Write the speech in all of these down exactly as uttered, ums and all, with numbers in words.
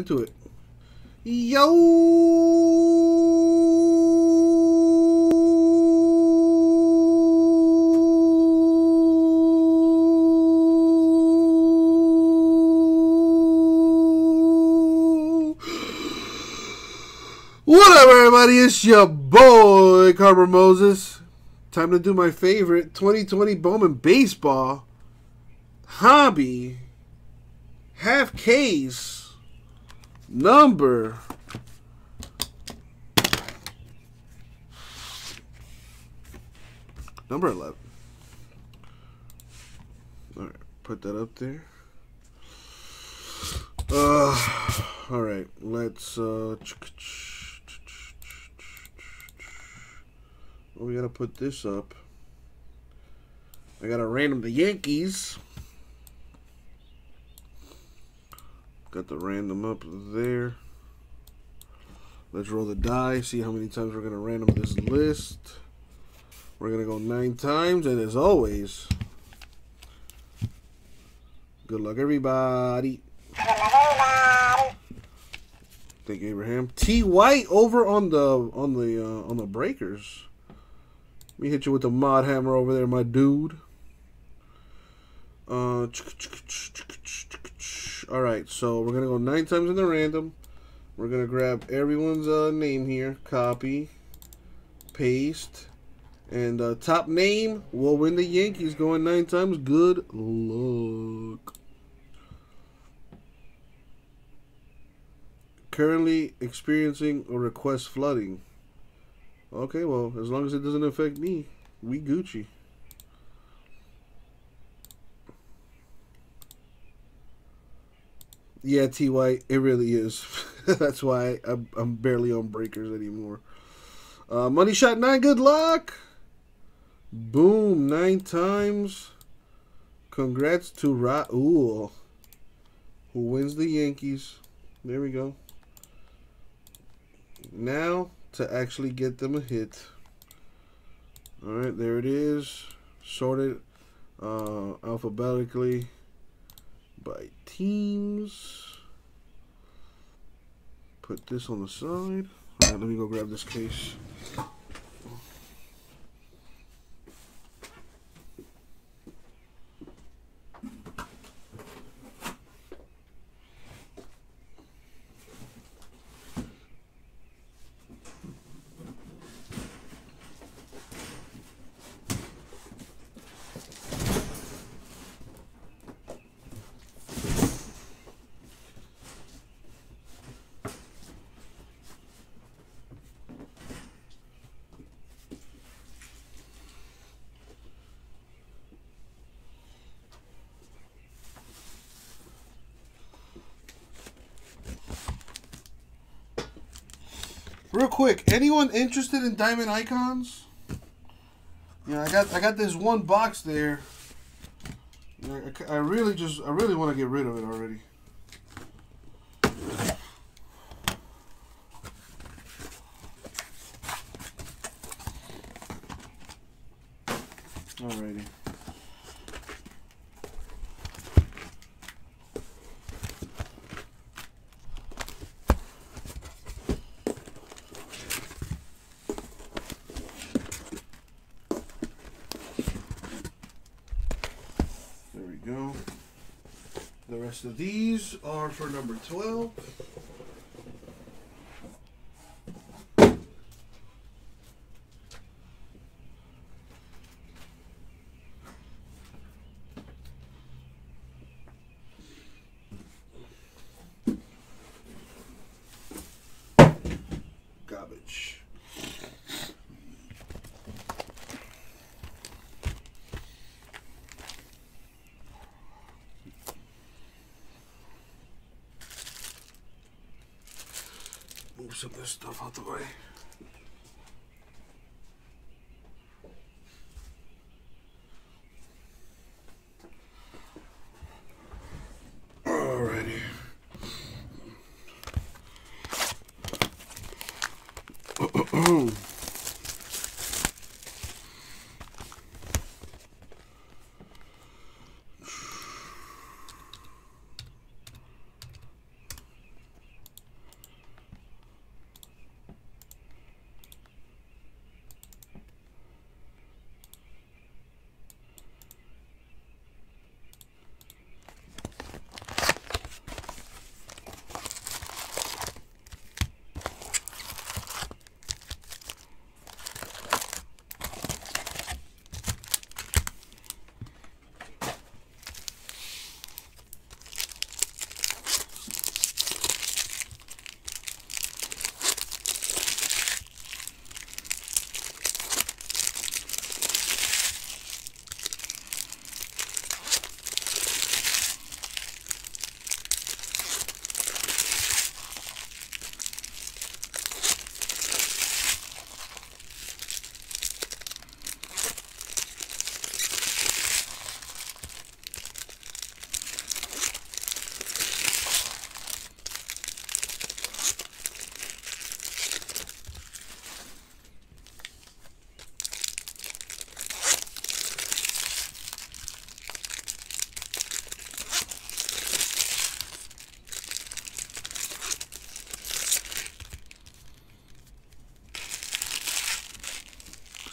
into it. Yo, what up, everybody? It's your boy Carter Moses. Time to do my favorite twenty twenty Bowman baseball hobby half case. Number number eleven. All right, put that up there. Uh, all right, let's. Uh, well, we gotta put this up. I gotta random the Yankees. Got the random up there. Let's roll the die, see how many times we're going to random this list. We're going to go nine times, and as always, good luck, everybody. Good luck, everybody. Thank you, Abraham T White, over on the on the uh, on the breakers. Let me hit you with the mod hammer over there, my dude. Uh, all right, so we're gonna go nine times in the random. We're gonna grab everyone's uh, name here, copy, paste, and uh, top name will win the Yankees going nine times. Good luck. Currently experiencing a request flooding. Okay, well, as long as it doesn't affect me, we Gucci. Yeah, T White, it really is. That's why I'm, I'm barely on breakers anymore. Uh, money shot nine, good luck. Boom, nine times. Congrats to Raul, who wins the Yankees. There we go. Now to actually get them a hit. All right, there it is. Sorted uh, alphabetically by teams. Put this on the side. All right, let me go grab this case. Real quick, anyone interested in diamond icons? You know, I got I got this one box there. You know, I, I really just I really want to get rid of it already. Alrighty. So these are for number twelve. Garbage. Some of this stuff out the way. Alrighty.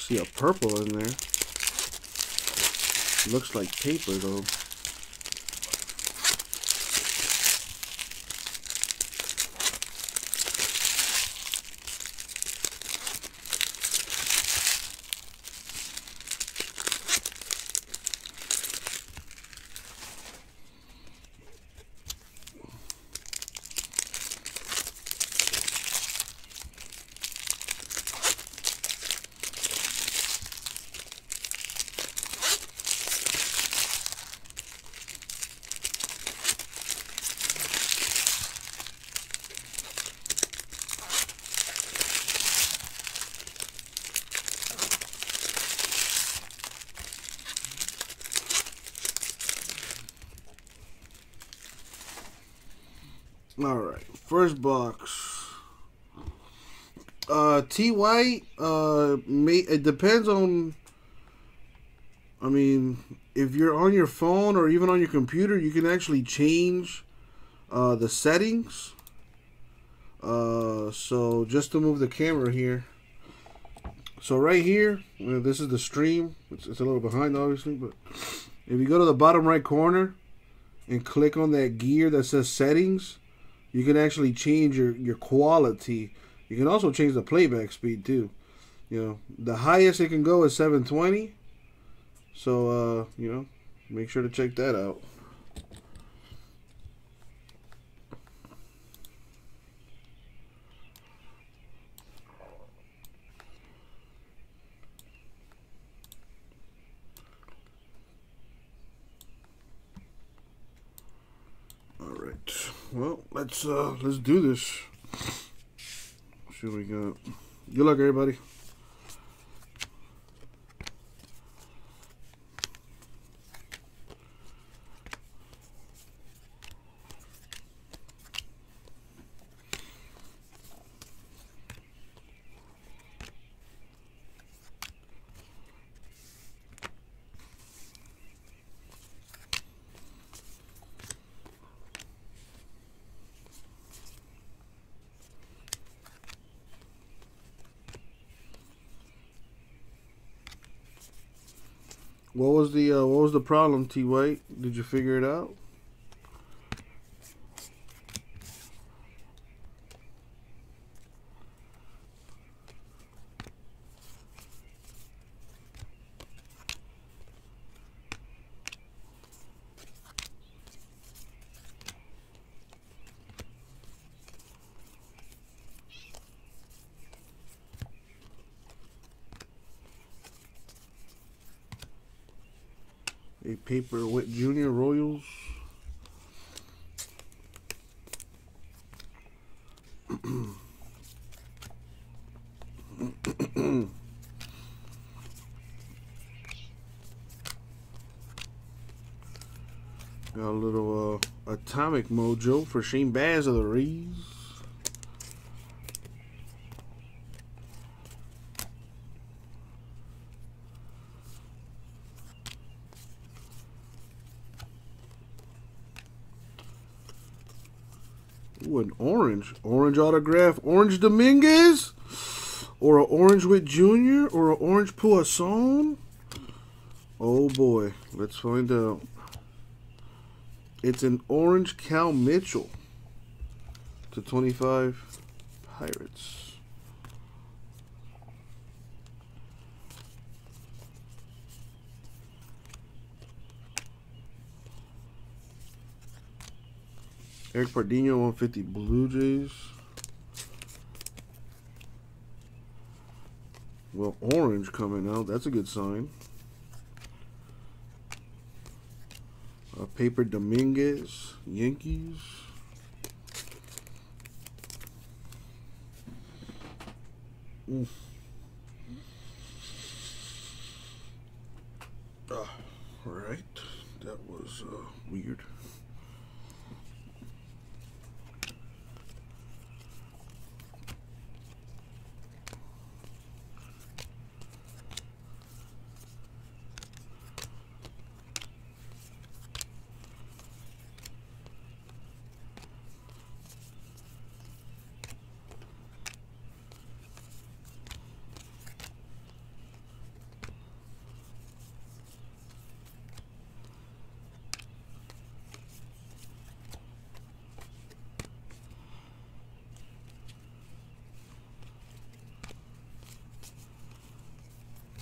see a purple in there. Looks like paper, though. Alright, first box. Uh, T White, uh, may, it depends on, I mean, if you're on your phone or even on your computer, you can actually change uh, the settings. Uh, so, just to move the camera here. So, right here, you know, this is the stream. It's, it's a little behind, obviously, but if you go to the bottom right corner and click on that gear that says settings, you can actually change your, your quality. You can also change the playback speed too. You know, the highest it can go is seven twenty. So, uh, you know, make sure to check that out. Well, let's uh, let's do this. Let's see what we got. Good luck, everybody. What was the uh, what was the problem, T White? Did you figure it out? A Paper Witt Junior Royals. Got a little uh, Atomic Mojo for Shane Baz of the Rees. Ooh, an orange. Orange autograph. Orange Domínguez. Or an orange Witt Junior Or an orange Poisson. Oh, boy. Let's find out. It's an orange Cal Mitchell. to twenty-five Pirates. Eric Pardinho, one fifty Blue Jays. Well, orange coming out. That's a good sign. Uh, Pepe Dominguez, Yankees. Oof. Ah, all right. That was uh, weird.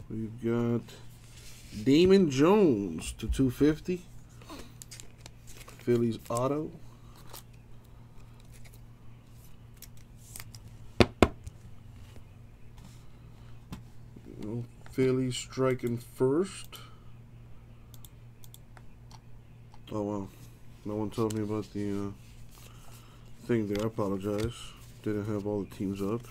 We've got Damon Jones to two fifty. Phillies auto. Phillies striking first. Oh, wow. No one told me about the uh, thing there. I apologize. Didn't have all the teams up.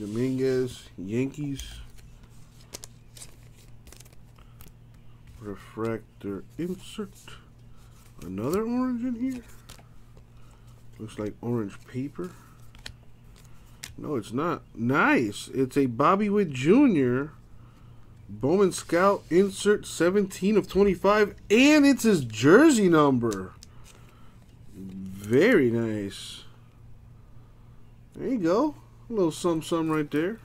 Dominguez, Yankees, refractor insert, another orange in here, looks like orange paper, no it's not, nice, it's a Bobby Witt Junior, Bowman Scout insert seventeen of twenty-five, and it's his jersey number, very nice, there you go. A little sum sum right there.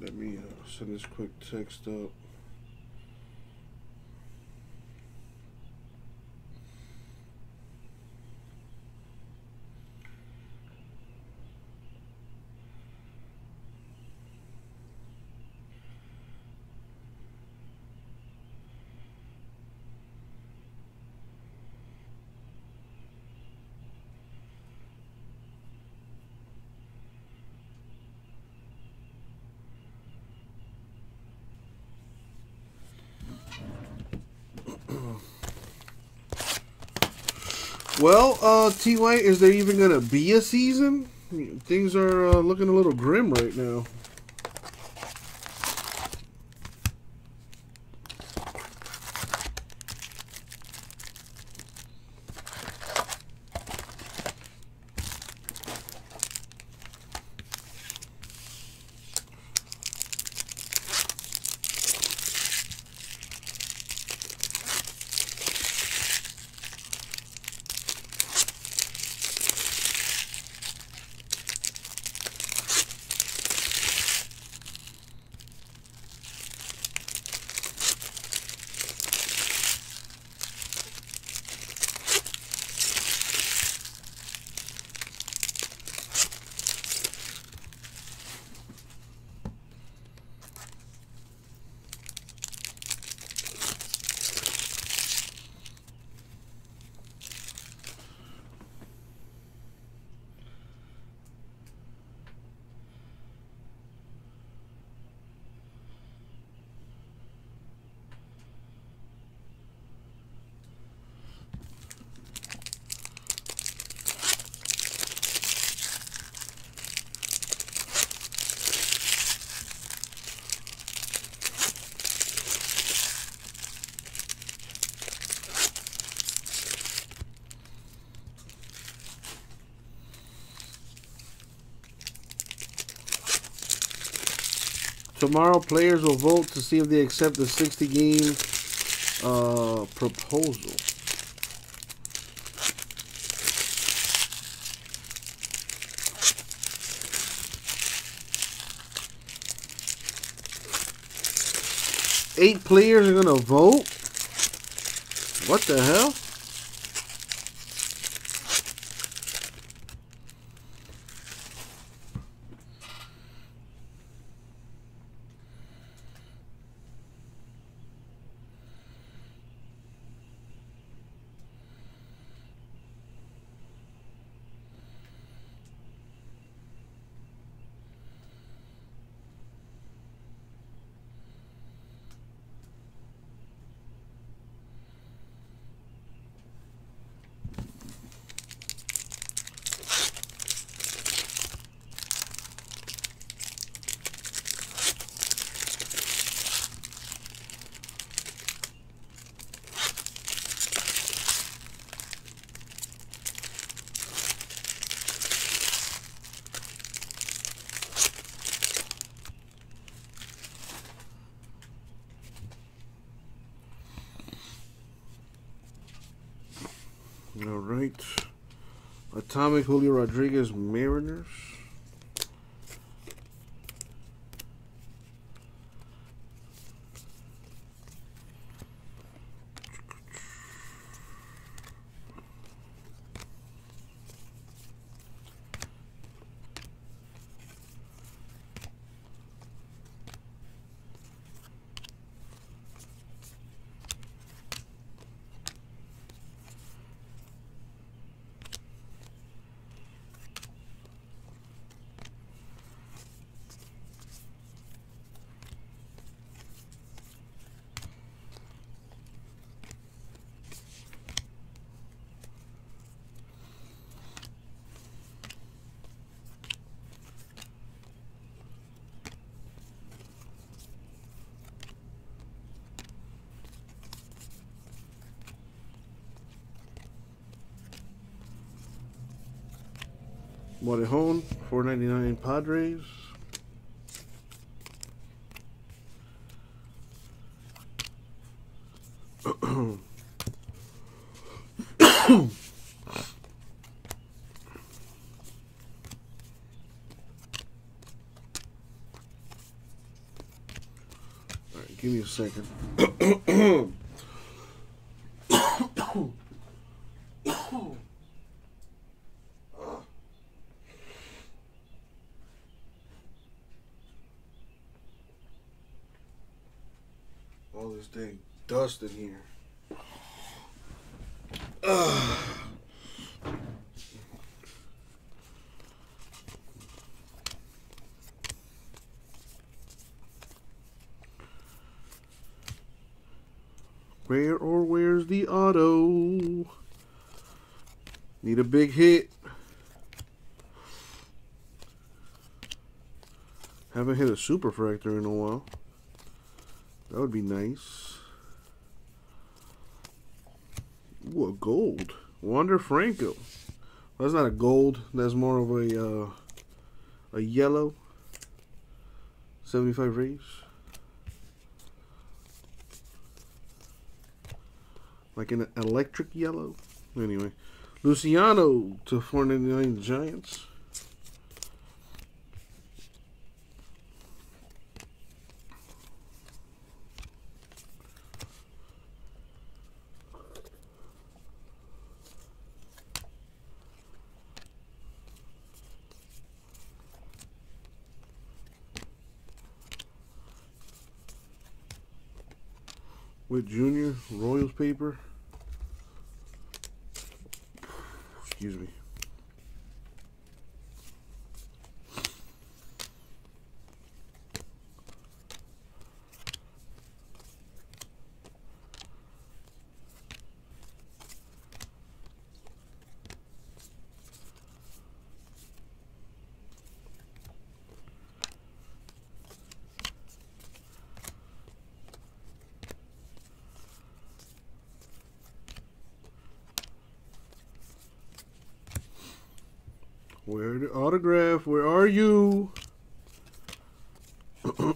Let me uh, send this quick text up. Well, uh, T White, is there even going to be a season? Things are uh, looking a little grim right now. Tomorrow, players will vote to see if they accept the sixty game uh, proposal. Eight players are going to vote? What the hell? All right. Atomic Julio Rodriguez, Mariners. Morejon, four ninety-nine Padres. All right, give me a second. Dang, dust in here. Uh. Where or where's the auto? Need a big hit. Haven't hit a superfractor in a while. That would be nice. Ooh, a gold. Wander Franco. Well, that's not a gold. That's more of a uh, a yellow. seventy-five Rays. Like an electric yellow. Anyway. Luciano to four ninety-nine Giants. Witt Junior Royals paper. Excuse me. Where the autograph? Where are you? There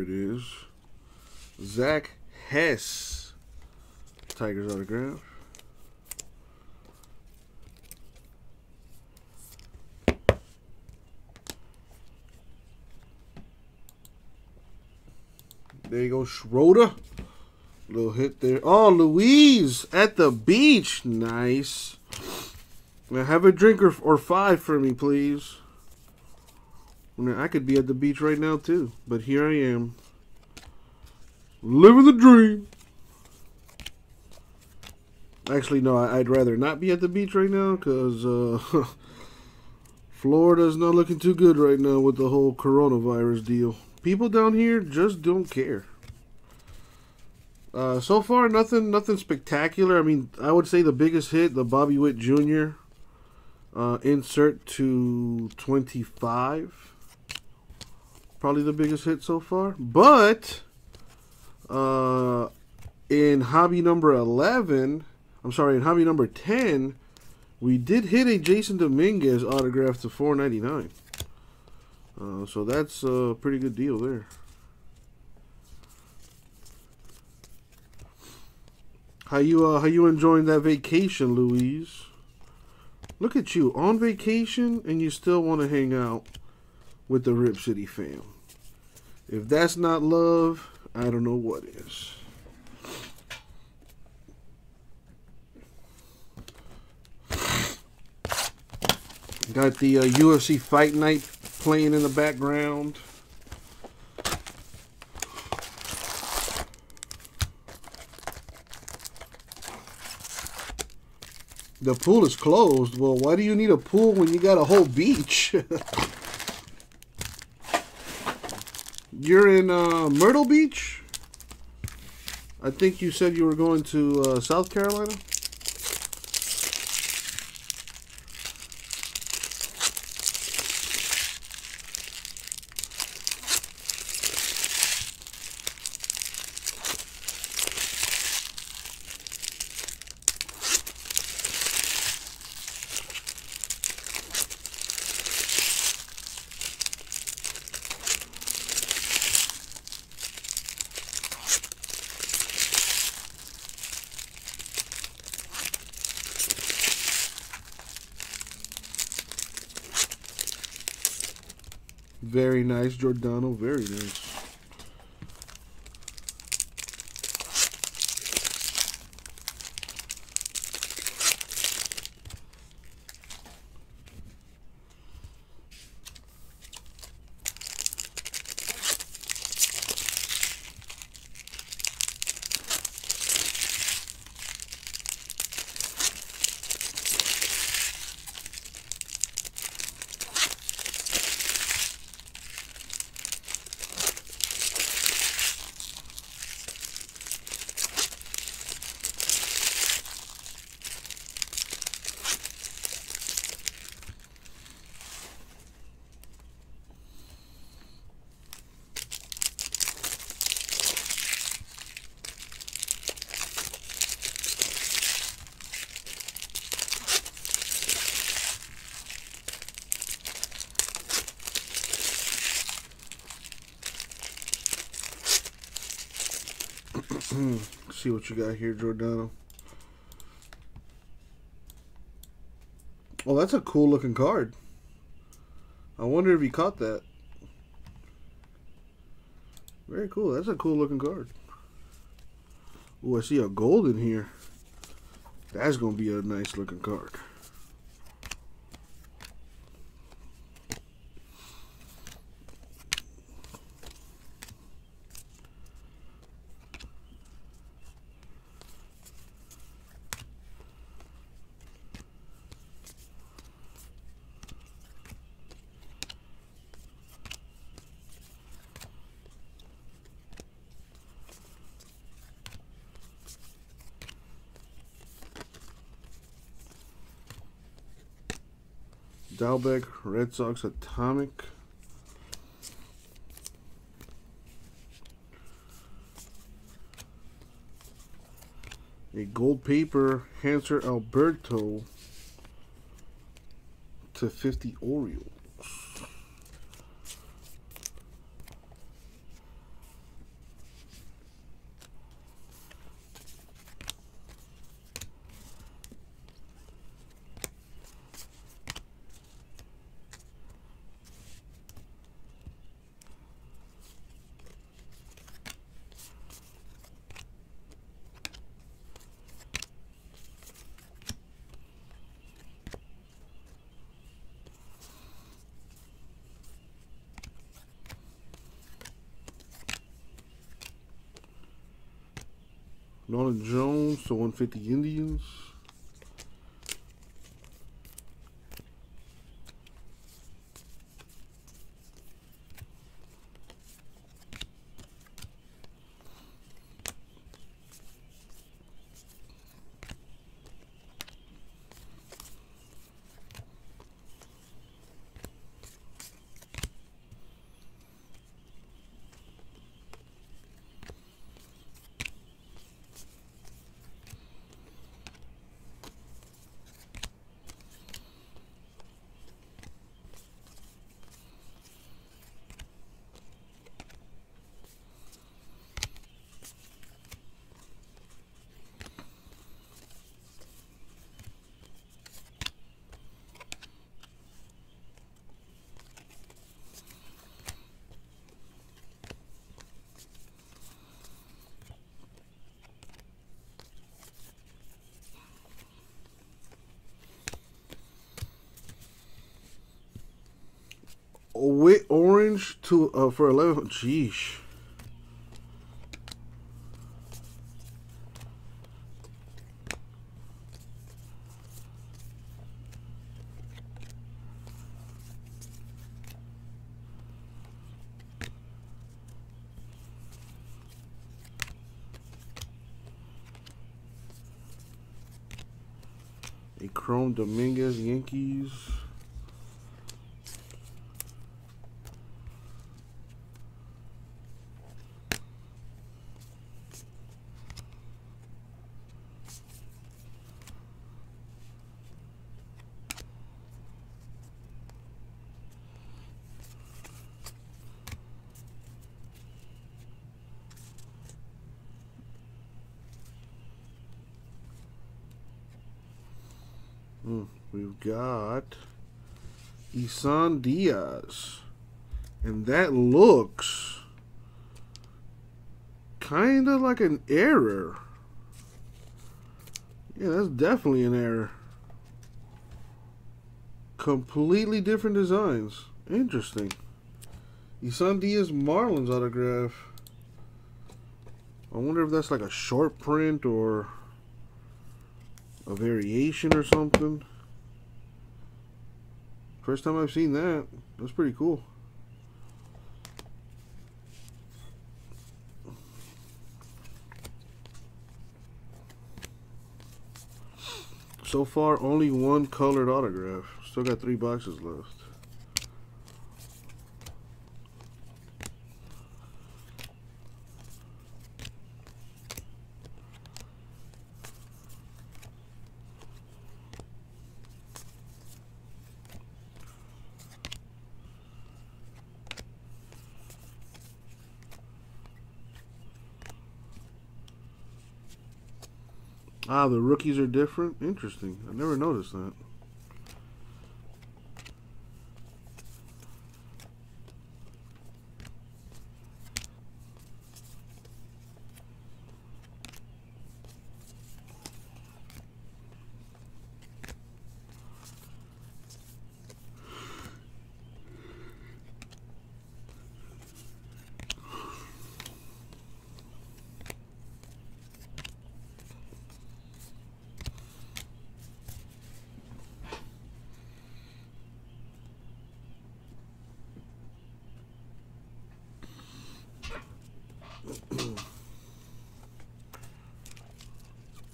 it is. Zach Hess. Tigers autograph. There you go, Schroeder. Little hit there. Oh, Louise at the beach. Nice. Now have a drink or, or five for me, please. Now, I could be at the beach right now, too. But here I am. Living the dream. Actually, no, I'd rather not be at the beach right now because uh, Florida's not looking too good right now with the whole coronavirus deal. People down here just don't care. Uh, so far, nothing nothing spectacular. I mean, I would say the biggest hit, the Bobby Witt Junior Uh, insert to twenty-five. Probably the biggest hit so far. But uh, in hobby number eleven, I'm sorry, in hobby number ten, we did hit a Jasson Domínguez autograph to four ninety-nine. Uh, so that's a pretty good deal there. How you uh, how you enjoying that vacation, Louise? Look at you, on vacation, and you still want to hang out with the Rip City fam. If that's not love, I don't know what is. Got the uh, U F C Fight Night playing in the background. The pool is closed. Well, why do you need a pool when you got a whole beach? You're in uh, Myrtle Beach? I think you said you were going to uh, South Carolina? Very nice, Giordano. Very nice. Let's see what you got here, Giordano. Oh, that's a cool looking card. I wonder if you caught that. Very cool. That's a cool looking card. Oh, I see a gold in here. That's going to be a nice looking card. Dalbeck, Red Sox, Atomic. A gold paper, Hanser Alberto to fifty Orioles. Damon Jones to one fifty Indians. Wit orange to uh, for eleven. Jeez. A Chrome Dominguez Yankees. We've got Isan Diaz, and that looks kind of like an error. Yeah, that's definitely an error. Completely different designs. Interesting. Isan Diaz Marlins autograph. I wonder if that's like a short print or a variation or something. First time I've seen that. That's pretty cool. So far, only one colored autograph. Still got three boxes left. Ah, the rookies are different? Interesting. I never noticed that.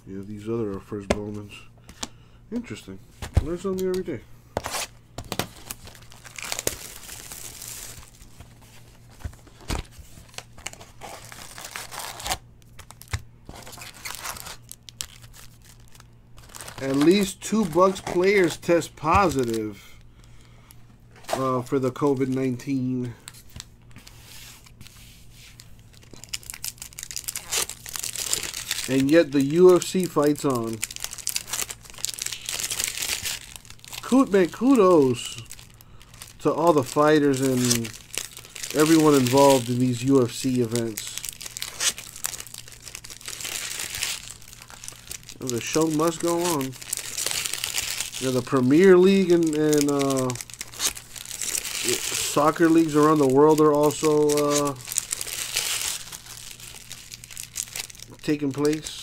Yeah, these other are first Bowmans. Interesting. Learn something every day. At least two Bucks players test positive uh, for the COVID nineteen. And yet the U F C fights on. Man, kudos to all the fighters and everyone involved in these U F C events. The show must go on. You know, the Premier League and, and uh, soccer leagues around the world are also... Uh, taking place.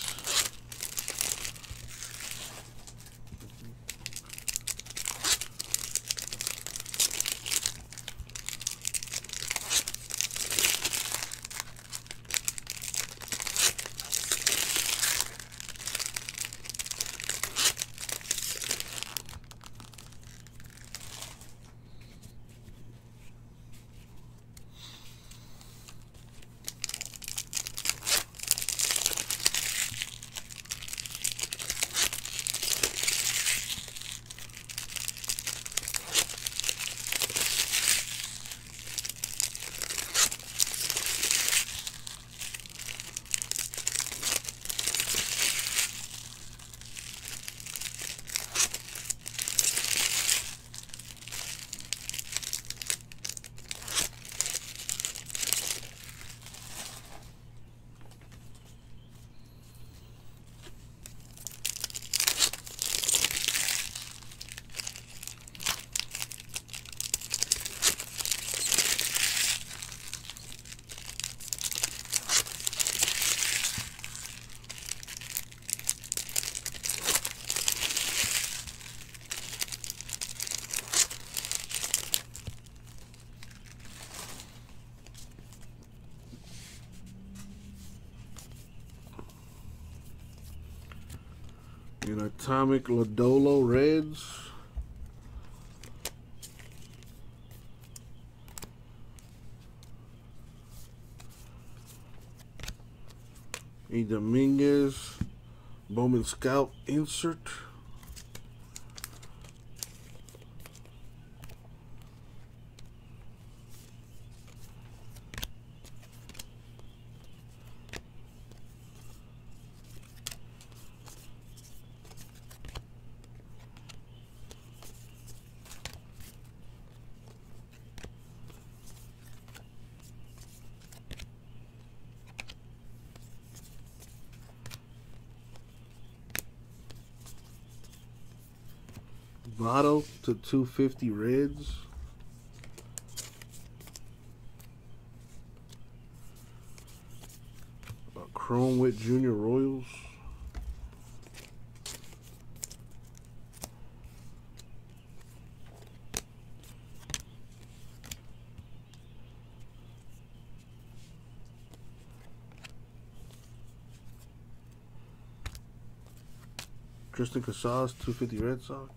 An Atomic Lodolo Reds. E. Dominguez, Bowman Scout insert. Bottle to two fifty Reds. Chrome Witt Junior Royals. Tristan Casas, two fifty Red Sox.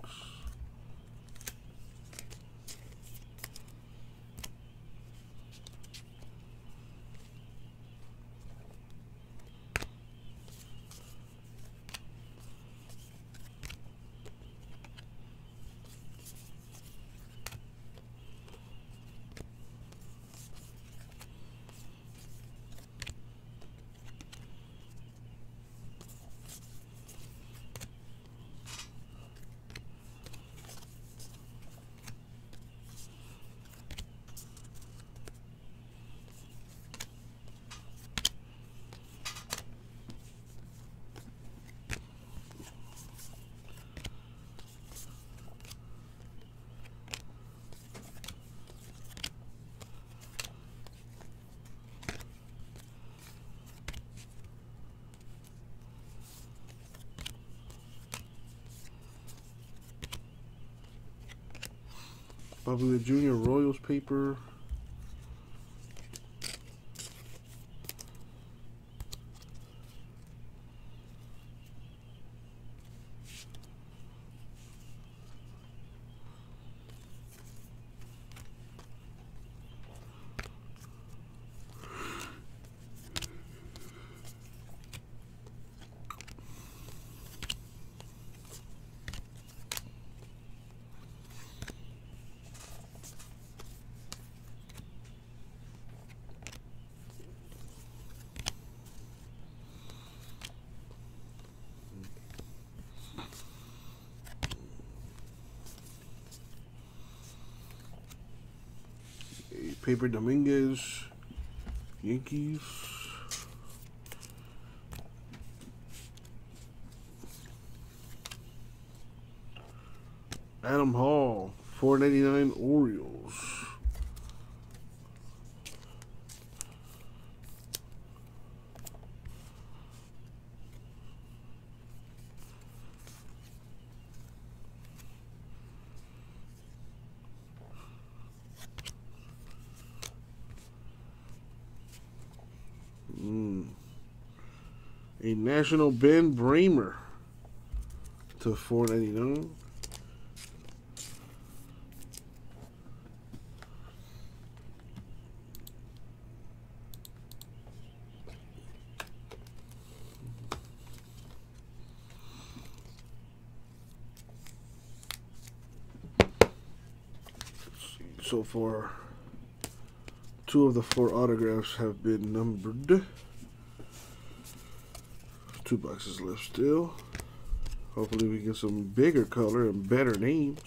Bobby Witt Junior Royals paper. Pepe Dominguez, Yankees. Adam Hall, four ninety-nine Orioles. A National Ben Bramer to four ninety nine. So far, two of the four autographs have been numbered. Two boxes left still. Hopefully we get some bigger color and better names.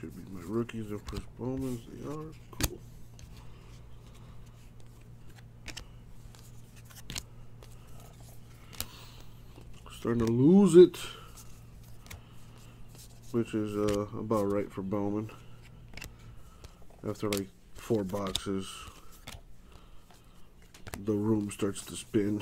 Should be my rookies and Chris Bowman's. They are cool. Starting to lose it, which is uh, about right for Bowman. After like four boxes, the room starts to spin.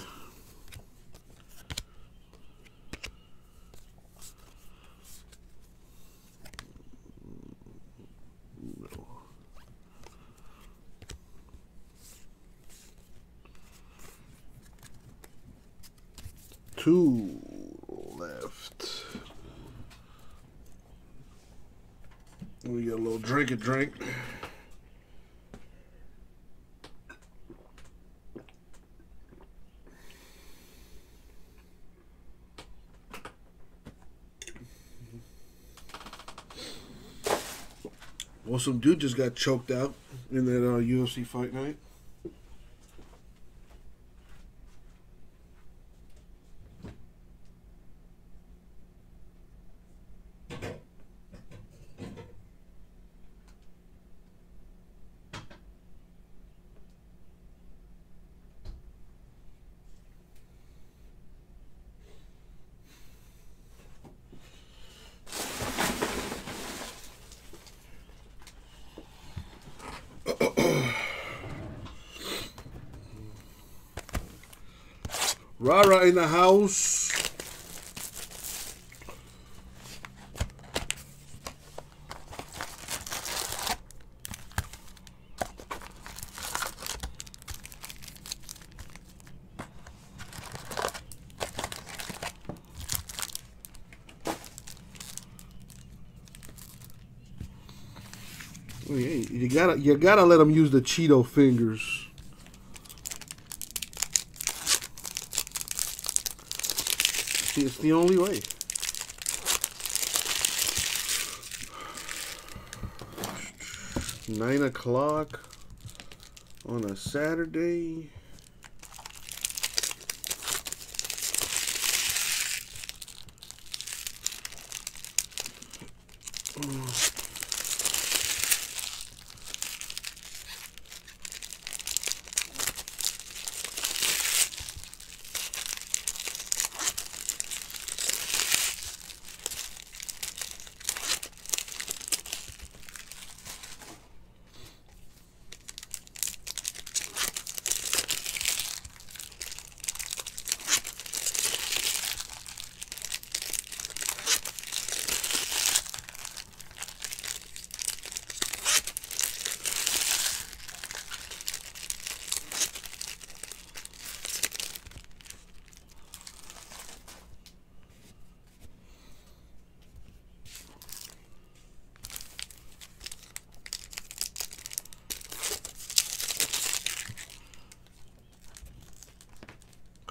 Two left. We got a little drink and drink. Well, some dude just got choked out in that uh, U F C fight night. Rara in the house. Oh, yeah, you gotta, you gotta let them use the Cheeto fingers. It's the only way. Nine o'clock on a Saturday. Oh.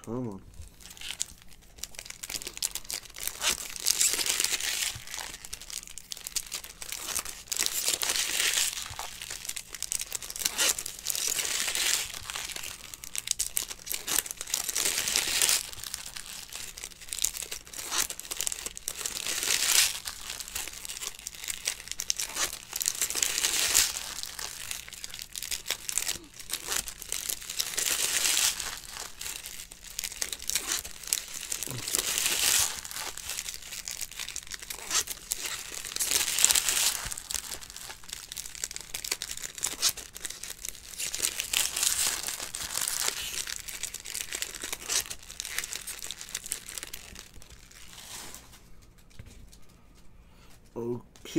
Come on.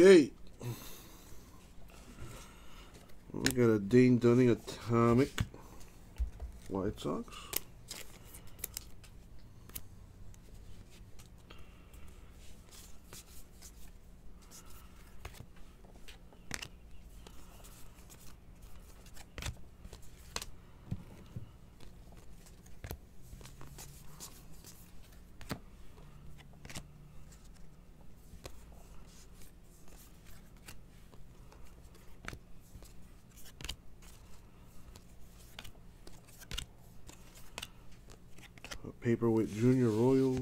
Okay, we got a Dane Dunning Atomic White Sox. Pepe Witt Junior Royals.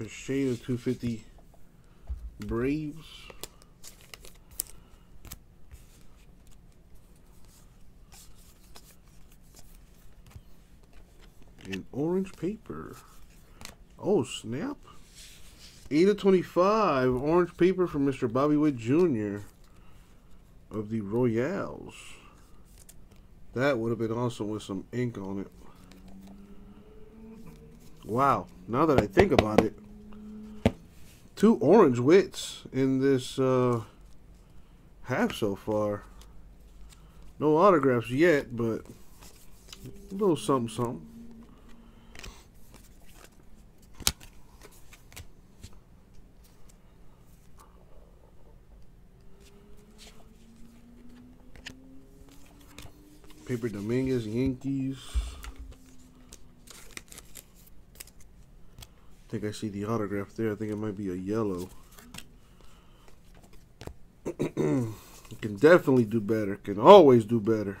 Crochet of two fifty Braves. And orange paper. Oh, snap. eight of twenty-five orange paper from Mister Bobby Witt Junior of the Royals. That would have been awesome with some ink on it. Wow, now that I think about it, two orange Witts in this uh, half so far. No autographs yet, but a little something something. Pepe Dominguez, Yankees. I think I see the autograph there. I think it might be a yellow. Can definitely do better. Can always do better.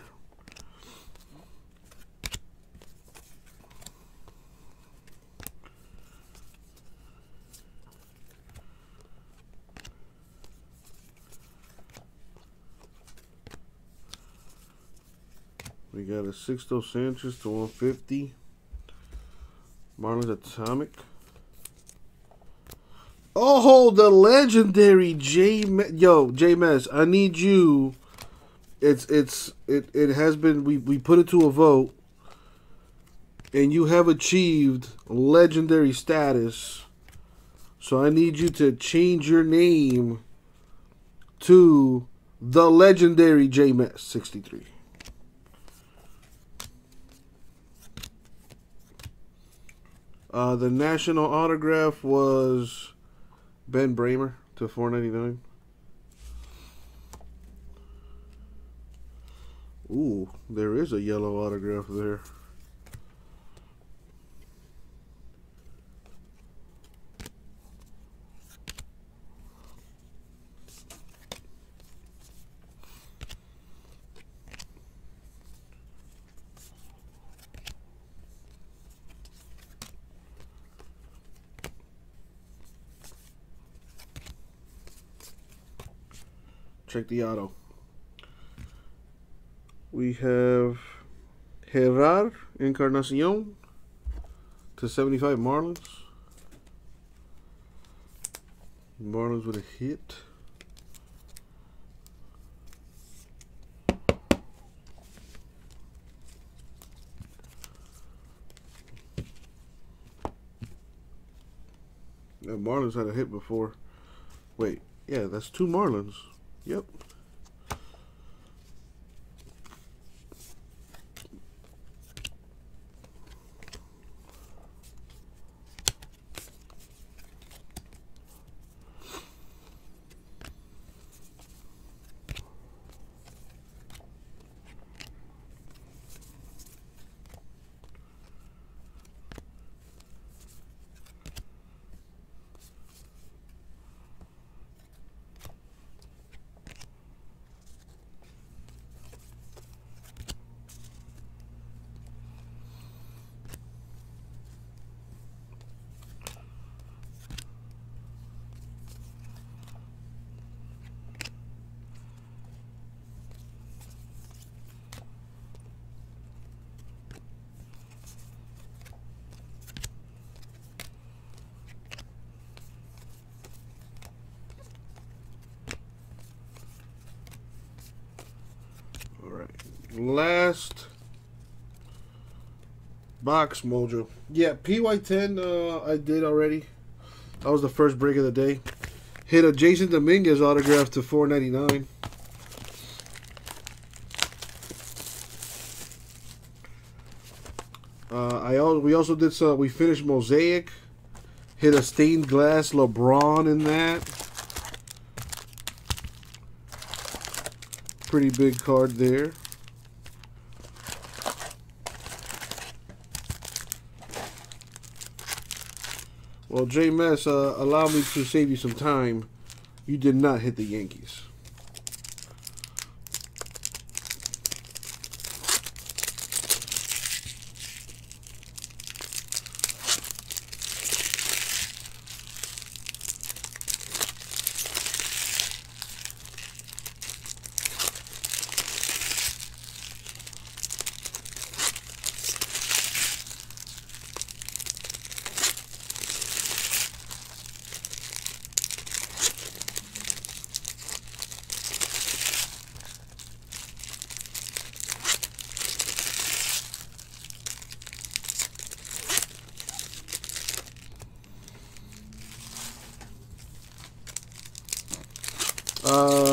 We got a Sixto Sanchez to one fifty. Marlins Atomic. Oh, the legendary J Mess. Yo, J Mess, I need you. It's it's it it has been we we put it to a vote, and you have achieved legendary status. So I need you to change your name to the legendary J Mess sixty-three. Uh, the national autograph was Ben Bramer to four ninety-nine. Ooh, there is a yellow autograph there. Check the auto. We have Herrera Encarnacion to seventy-five Marlins. Marlins with a hit. Now Marlins had a hit before. Wait, yeah, that's two Marlins. Yep. Last box mojo. Yeah, P Y ten uh, I did already. That was the first break of the day. Hit a Jasson Domínguez autograph to four ninety-nine. Uh, I al we also did some, we finished Mosaic. Hit a stained glass LeBron in that. Pretty big card there. Well, J Mess, uh, allow me to save you some time. You did not hit the Yankees.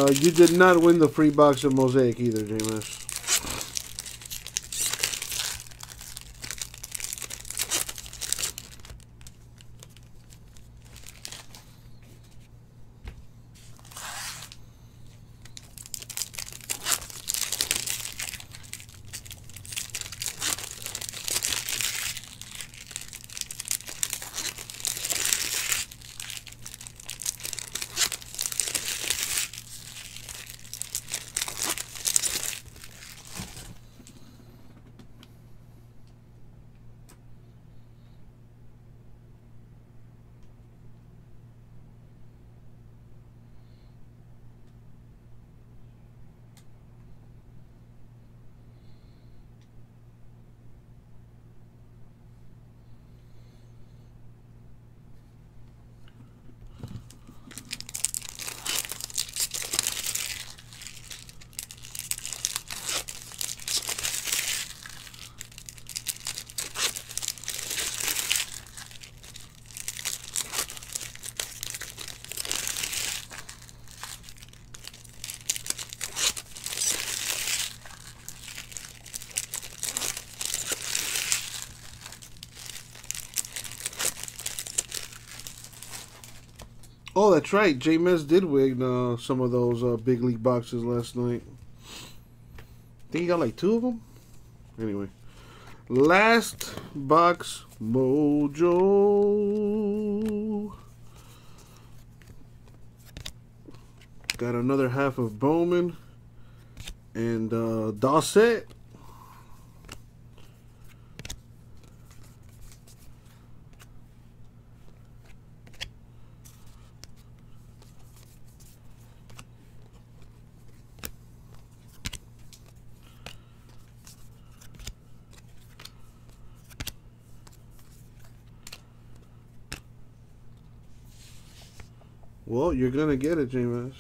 Uh, you did not win the free box of Mosaic either, J Mess. Oh, that's right. J Mess did win uh, some of those uh, big league boxes last night. I think he got like two of them. Anyway, last box mojo. Got another half of Bowman and uh, Dossett. Well, you're going to get it, J Mess.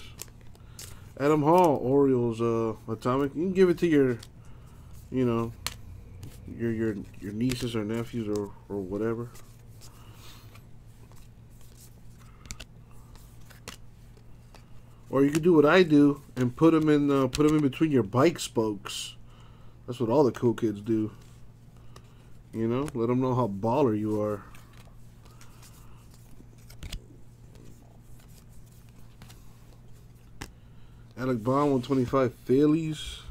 Adam Hall, Orioles, uh, Atomic. You can give it to your, you know, your your your nieces or nephews or, or whatever. Or you could do what I do and put them in, uh, put them in between your bike spokes. That's what all the cool kids do. You know, let them know how baller you are. Alec Vaughn, one twenty-five Phillies.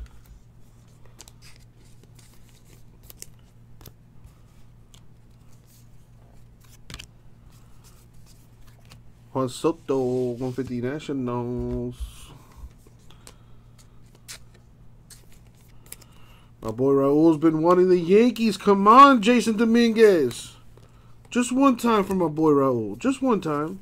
Juan Soto, one fifty Nationals. My boy Raul's been wanting the Yankees. Come on, Jasson Domínguez. Just one time for my boy Raul. Just one time.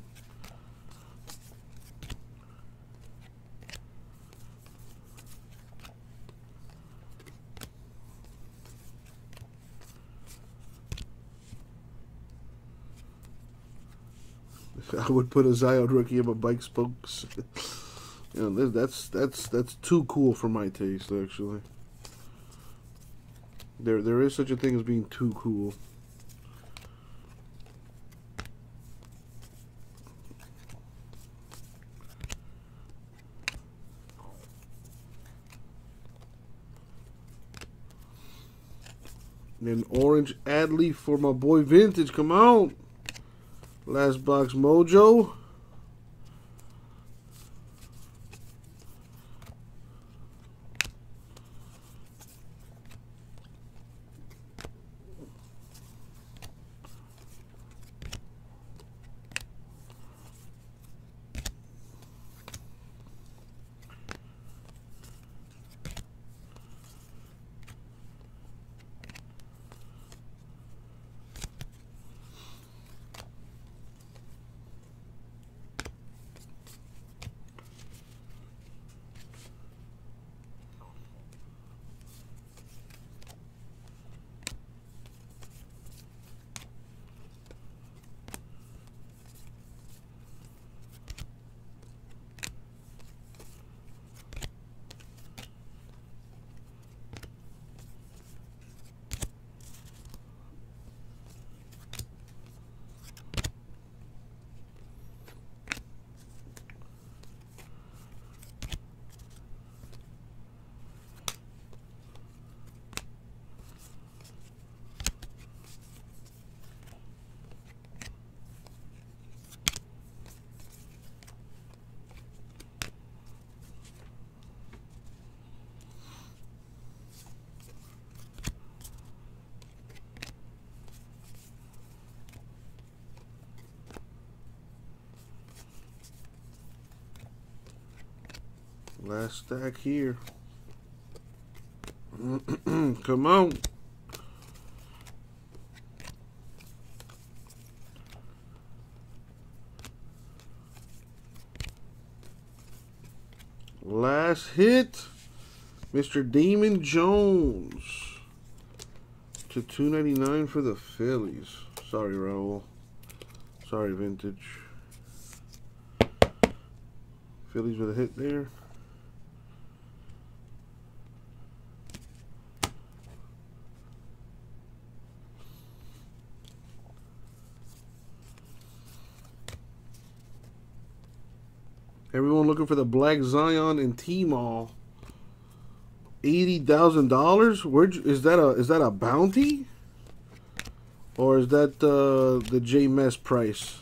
I would put a Zion rookie in my bike spokes. You know, that's that's that's too cool for my taste, actually. There there is such a thing as being too cool. And an orange Adley for my boy Vintage. Come on. Last box mojo. Last stack here. Come on. Last hit, Mister Damon Jones to two ninety-nine for the Phillies. Sorry, Raul. Sorry, Vintage. Phillies with a hit there. Everyone looking for the Black Zion and T-Mall. Eighty thousand dollars? Where is that? A is that a bounty? Or is that uh, the J Mess price?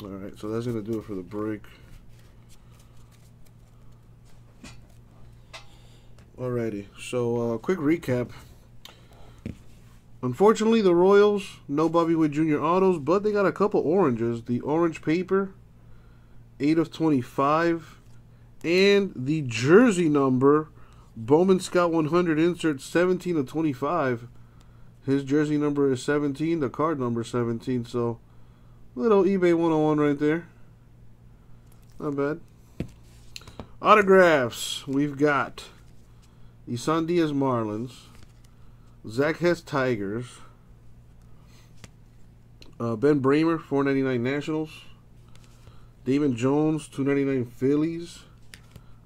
All right, so that's gonna do it for the break. Alrighty, so uh, quick recap. Unfortunately, the Royals, no Bobby Witt Junior autos, but they got a couple oranges. The orange paper, eight of twenty-five, and the jersey number, Bowman Scout one hundred insert, seventeen of twenty-five. His jersey number is seventeen, the card number seventeen, so little eBay one oh one right there. Not bad. Autographs, we've got Isan Diaz Marlins, Zach Hess Tigers, uh, Ben Bramer four ninety-nine Nationals, Damon Jones two ninety-nine Phillies,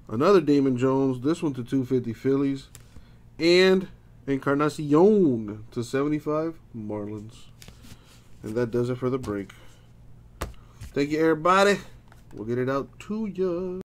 another Damon Jones, this one to two fifty Phillies, and Encarnacion to seventy-five Marlins. And that does it for the break. Thank you, everybody. We'll get it out to you.